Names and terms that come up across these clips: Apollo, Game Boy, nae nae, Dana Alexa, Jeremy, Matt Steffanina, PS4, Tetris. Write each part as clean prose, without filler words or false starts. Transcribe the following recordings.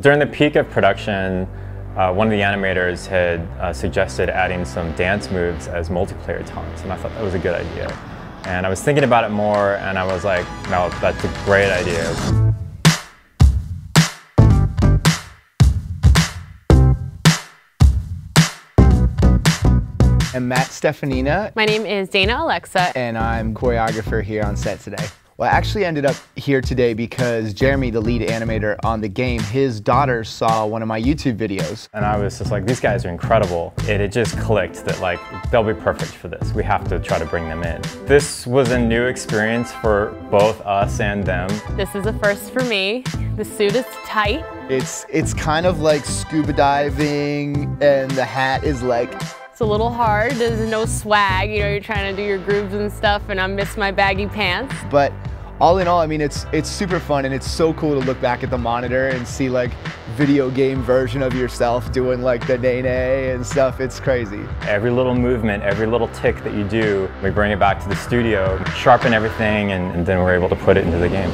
During the peak of production, one of the animators had suggested adding some dance moves as multiplayer taunts, and I thought that was a good idea. And I was thinking about it more, and I was like, no, that's a great idea. I'm Matt Steffanina. My name is Dana Alexa. And I'm choreographer here on set today. Well, I actually ended up here today because Jeremy, the lead animator on the game, his daughter saw one of my YouTube videos. And I was just like, these guys are incredible. It just clicked that like, they'll be perfect for this. We have to try to bring them in. This was a new experience for both us and them. This is a first for me. The suit is tight. It's kind of like scuba diving, and the hat is like, it's a little hard, there's no swag, you know, you're trying to do your grooves and stuff, and I miss my baggy pants. But all in all, I mean, it's super fun, and it's so cool to look back at the monitor and see like video game version of yourself doing like the nae nae and stuff. It's crazy. Every little movement, every little tick that you do, we bring it back to the studio, sharpen everything, and then we're able to put it into the game.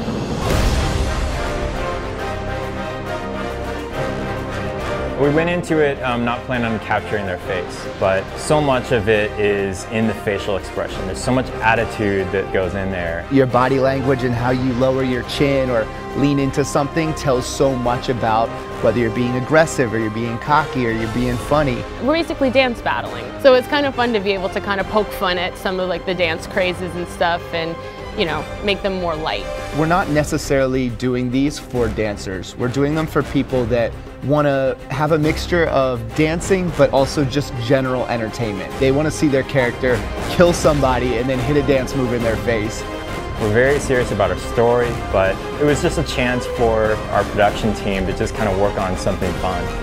We went into it not planning on capturing their face, but so much of it is in the facial expression. There's so much attitude that goes in there. Your body language and how you lower your chin or lean into something tells so much about whether you're being aggressive or you're being cocky or you're being funny. We're basically dance battling, so it's kind of fun to be able to kind of poke fun at some of like the dance crazes and stuff, and you know, make them more light. We're not necessarily doing these for dancers. We're doing them for people that want to have a mixture of dancing, but also just general entertainment. They want to see their character kill somebody and then hit a dance move in their face. We're very serious about our story, but it was just a chance for our production team to just kind of work on something fun.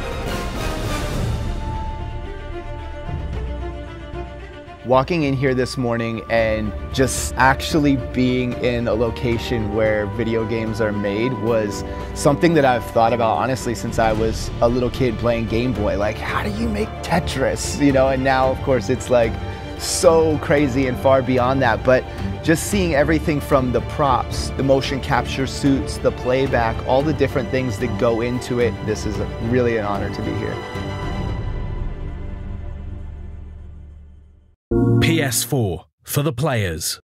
Walking in here this morning and just actually being in a location where video games are made was something that I've thought about honestly since I was a little kid playing Game Boy. Like, how do you make Tetris? You know, and now of course it's like so crazy and far beyond that, but just seeing everything from the props, the motion capture suits, the playback, all the different things that go into it, this is really an honor to be here. PS4 for the players.